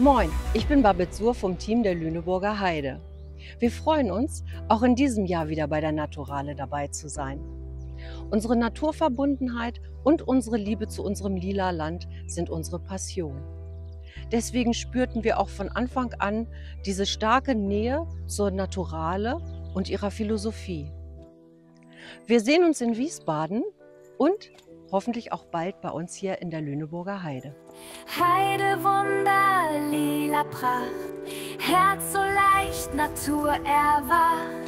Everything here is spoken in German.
Moin, ich bin Babette Suhr vom Team der Lüneburger Heide. Wir freuen uns, auch in diesem Jahr wieder bei der Naturale dabei zu sein. Unsere Naturverbundenheit und unsere Liebe zu unserem lila Land sind unsere Passion. Deswegen spürten wir auch von Anfang an diese starke Nähe zur Naturale und ihrer Philosophie. Wir sehen uns in Wiesbaden und hoffentlich auch bald bei uns hier in der Lüneburger Heide. Heidewunder, lila Pracht, Herz so leicht, Natur erwacht.